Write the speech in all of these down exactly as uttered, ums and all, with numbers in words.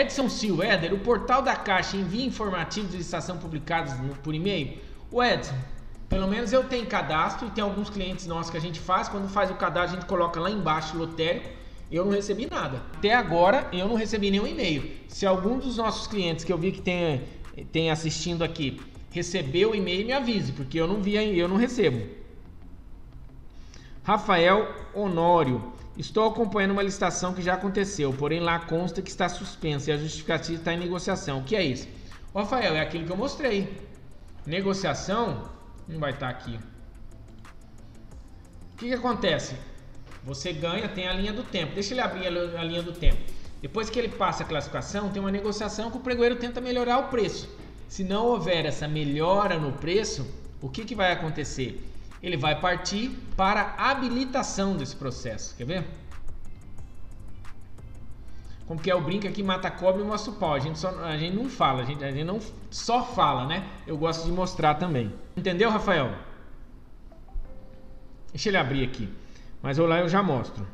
Edson Silva, Éder, o portal da Caixa envia informativos de licitação publicados por e-mail? O Edson, pelo menos eu tenho cadastro e tem alguns clientes nossos que a gente faz. Quando faz o cadastro, a gente coloca lá embaixo lotérico. Eu não recebi nada. Até agora, eu não recebi nenhum e-mail. Se algum dos nossos clientes que eu vi que tem, tem assistindo aqui recebeu o e-mail, me avise, porque eu não vi, eu não recebo. Rafael Honório. Estou acompanhando uma licitação que já aconteceu, porém lá consta que está suspensa e a justificativa está em negociação. O que é isso? Ô, Rafael, é aquilo que eu mostrei. Negociação não vai estar aqui. O que, que acontece? Você ganha, tem a linha do tempo. Deixa ele abrir a linha do tempo. Depois que ele passa a classificação, tem uma negociação que o pregoeiro tenta melhorar o preço. Se não houver essa melhora no preço, o que, que vai acontecer? Ele vai partir para a habilitação desse processo. Quer ver? Como que é o brinca que mata a cobra e mostra o pau. A gente, só, a gente não fala, a gente, a gente não só fala, né? Eu gosto de mostrar também. Entendeu, Rafael? Deixa ele abrir aqui. Mas olha lá, eu já mostro.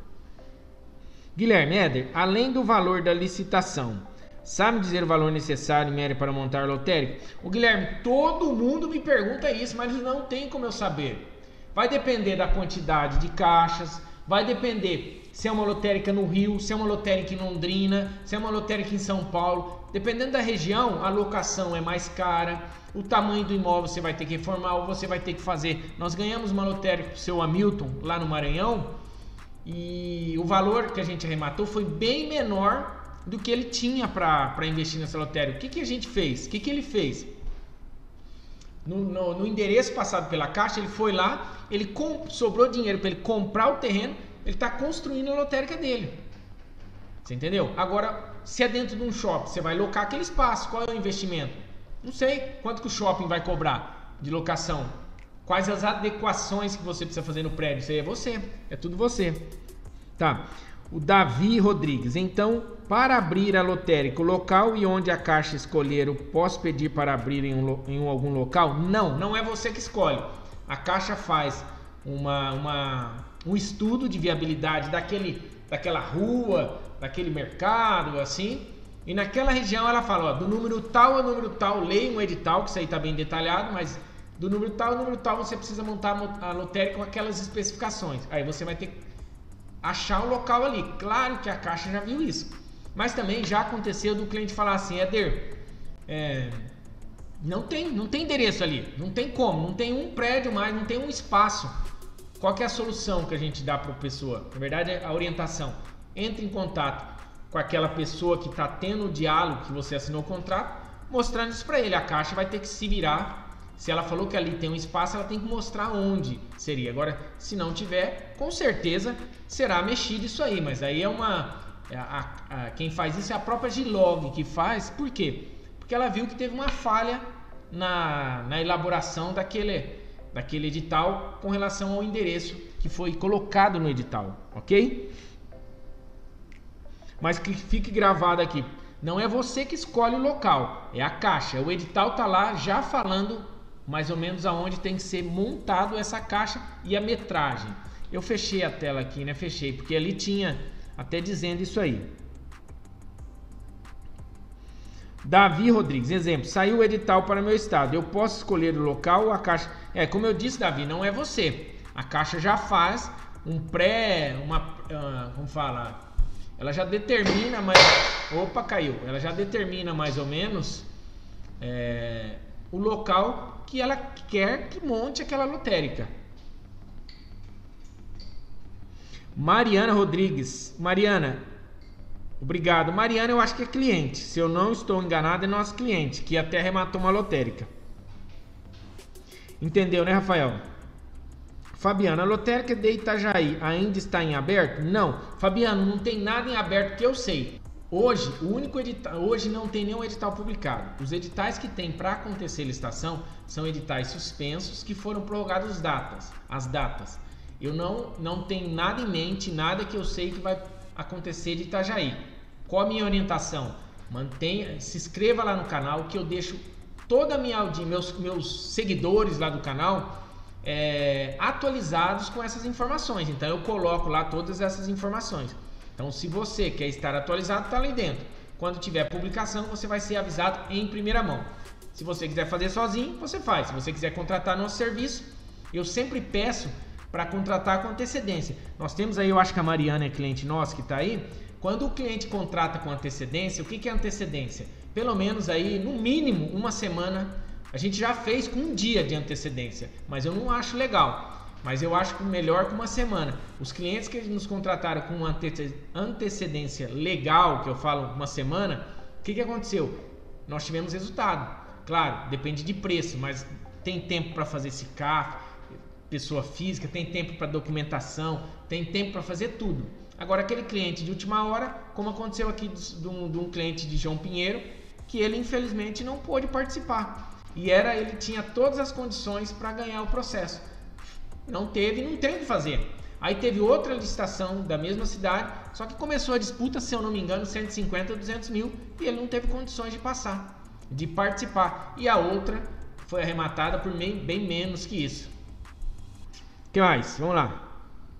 Guilherme, Éder, além do valor da licitação, sabe dizer o valor necessário, Mary, para montar lotérico? O Guilherme, todo mundo me pergunta isso, mas não tem como eu saber. Vai depender da quantidade de caixas, vai depender se é uma lotérica no Rio, se é uma lotérica em Londrina, se é uma lotérica em São Paulo. Dependendo da região, a locação é mais cara, o tamanho do imóvel você vai ter que reformar ou você vai ter que fazer. Nós ganhamos uma lotérica para o seu Hamilton, lá no Maranhão, e o valor que a gente arrematou foi bem menor do que ele tinha para investir nessa lotérica. O que, que a gente fez? O que, que ele fez? No, no, no endereço passado pela Caixa, ele foi lá, ele comp, sobrou dinheiro para ele comprar o terreno, ele está construindo a lotérica dele. Você entendeu? Agora, se é dentro de um shopping, você vai locar aquele espaço, qual é o investimento? Não sei. Quanto que o shopping vai cobrar de locação? Quais as adequações que você precisa fazer no prédio? Isso aí é você, é tudo você. Tá. O Davi Rodrigues, então, para abrir a lotérica, o local e onde a Caixa escolher, eu posso pedir para abrir em, um, em algum local? Não, não é você que escolhe. A Caixa faz uma, uma, um estudo de viabilidade daquele, daquela rua, daquele mercado, assim, e naquela região ela fala, ó, do número tal ao número tal, leia um edital, que isso aí está bem detalhado, mas do número tal ao número tal você precisa montar a lotérica com aquelas especificações. Aí você vai ter que achar o local ali. Claro que a Caixa já viu isso, mas também já aconteceu do cliente falar assim, Éder, é, não tem, não tem endereço ali, não tem como, não tem um prédio mais, não tem um espaço. Qual que é a solução que a gente dá para a pessoa? Na verdade é a orientação. Entre em contato com aquela pessoa que está tendo o diálogo que você assinou o contrato, mostrando isso para ele. A Caixa vai ter que se virar. Se ela falou que ali tem um espaço, ela tem que mostrar onde seria. Agora, se não tiver, com certeza será mexido isso aí. Mas aí é uma... A, a, a, quem faz isso é a própria Dilog que faz. Por quê? Porque ela viu que teve uma falha na, na elaboração daquele, daquele edital com relação ao endereço que foi colocado no edital. Ok? Mas que fique gravado aqui. Não é você que escolhe o local, é a Caixa. O edital está lá já falando mais ou menos aonde tem que ser montado essa caixa e a metragem. Eu fechei a tela aqui, né? Fechei, porque ali tinha até dizendo isso aí. Davi Rodrigues, exemplo, saiu o edital para meu estado. Eu posso escolher o local ou a Caixa? É, como eu disse, Davi, não é você. A Caixa já faz um pré, uma, uh, como fala? Ela já determina mais... Opa, caiu. Ela já determina mais ou menos é, o local que ela quer que monte aquela lotérica. Mariana Rodrigues. Mariana, obrigado. Mariana, eu acho que é cliente. Se eu não estou enganado, é nosso cliente, que até arrematou uma lotérica. Entendeu, né, Rafael? Fabiana, a lotérica de Itajaí ainda está em aberto? Não. Fabiano, não tem nada em aberto que eu sei. Hoje, o único edital, hoje não tem nenhum edital publicado. Os editais que tem para acontecer licitação são editais suspensos que foram prorrogados datas, as datas. Eu não, não tenho nada em mente, nada que eu sei que vai acontecer de Itajaí. Qual a minha orientação? Mantenha, se inscreva lá no canal que eu deixo toda a minha audiência, meus, meus seguidores lá do canal é, atualizados com essas informações. Então eu coloco lá todas essas informações. Então, se você quer estar atualizado, está ali dentro. Quando tiver publicação, você vai ser avisado em primeira mão. Se você quiser fazer sozinho, você faz. Se você quiser contratar nosso serviço, eu sempre peço para contratar com antecedência. Nós temos aí, eu acho que a Mariana é cliente nossa que está aí. Quando o cliente contrata com antecedência, o que que é antecedência? Pelo menos aí, no mínimo, uma semana. A gente já fez com um dia de antecedência, mas eu não acho legal. Mas eu acho que melhor que uma semana. Os clientes que nos contrataram com uma antecedência legal, que eu falo uma semana, o que que aconteceu? Nós tivemos resultado. Claro, depende de preço, mas tem tempo para fazer SICAF, pessoa física, tem tempo para documentação, tem tempo para fazer tudo. Agora, aquele cliente de última hora, como aconteceu aqui de um, de um cliente de João Pinheiro, que ele infelizmente não pôde participar. E era, ele tinha todas as condições para ganhar o processo. Não teve, não tem o que fazer. Aí teve outra licitação da mesma cidade, só que começou a disputa, se eu não me engano, cento e cinquenta, duzentos mil, e ele não teve condições de passar, de participar. E a outra foi arrematada por bem, bem menos que isso. O que mais? Vamos lá.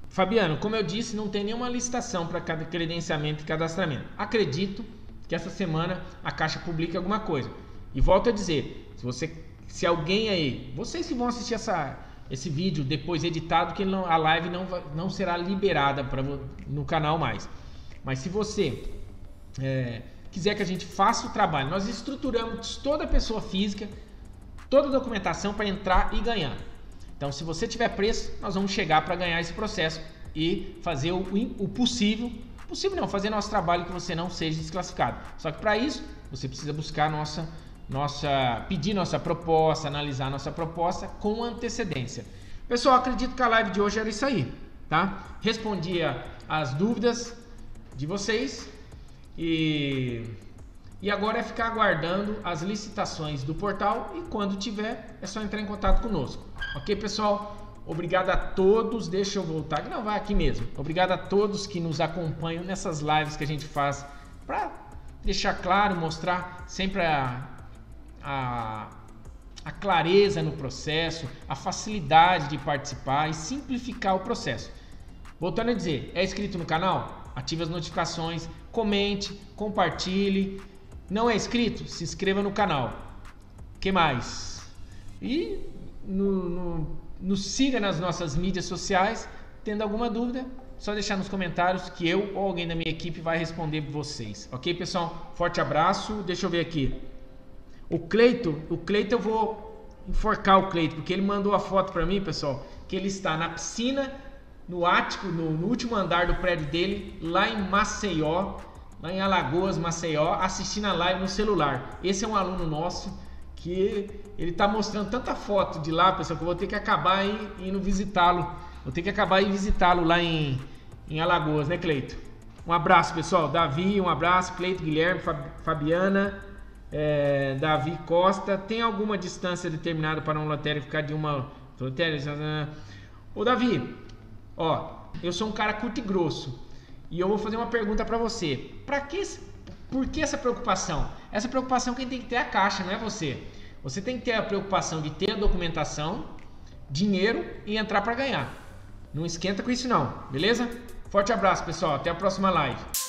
Fabiano, como eu disse, não tem nenhuma licitação para cada credenciamento e cadastramento. Acredito que essa semana a Caixa publique alguma coisa. E volto a dizer, se você, se alguém aí, vocês que vão assistir essa, esse vídeo depois editado, que não, a live não, não será liberada pra, no canal mais. Mas se você é, quiser que a gente faça o trabalho, nós estruturamos toda a pessoa física, toda a documentação para entrar e ganhar. Então, se você tiver preço, nós vamos chegar para ganhar esse processo e fazer o, o possível, possível não, fazer nosso trabalho que você não seja desclassificado. Só que para isso, você precisa buscar nossa, nossa, pedir nossa proposta, analisar nossa proposta com antecedência. Pessoal, acredito que a live de hoje era isso aí, tá? Respondia as dúvidas de vocês e... E agora é ficar aguardando as licitações do portal e quando tiver é só entrar em contato conosco. Ok, pessoal? Obrigado a todos. Deixa eu voltar. Não, vai aqui mesmo. Obrigado a todos que nos acompanham nessas lives que a gente faz para deixar claro, mostrar sempre a, a, a clareza no processo, a facilidade de participar e simplificar o processo. Voltando a dizer, é inscrito no canal? Ative as notificações, comente, compartilhe. Não é inscrito? Se inscreva no canal. Que mais? E no, no, nos siga nas nossas mídias sociais. Tendo alguma dúvida, só deixar nos comentários que eu ou alguém da minha equipe vai responder vocês. Ok, pessoal? Forte abraço. Deixa eu ver aqui. O Cleito, o Cleito eu vou enforcar o Cleito, porque ele mandou a foto para mim, pessoal, que ele está na piscina, no ático, no, no último andar do prédio dele, lá em Maceió, lá em Alagoas, Maceió, assistindo a live no celular. Esse é um aluno nosso que ele tá mostrando tanta foto de lá, pessoal, que eu vou ter que acabar aí, indo visitá-lo. Vou ter que acabar e visitá-lo lá em, em Alagoas, né, Cleito? Um abraço, pessoal. Davi, um abraço. Cleito, Guilherme, Fabiana, é, Davi Costa. Tem alguma distância determinada para um lotérico ficar de uma lotérica? Ô, Davi, ó, eu sou um cara curto e grosso. E eu vou fazer uma pergunta para você. Pra que, por que essa preocupação? Essa preocupação quem tem que ter é a Caixa, não é você. Você tem que ter a preocupação de ter a documentação, dinheiro e entrar para ganhar. Não esquenta com isso não, beleza? Forte abraço, pessoal. Até a próxima live.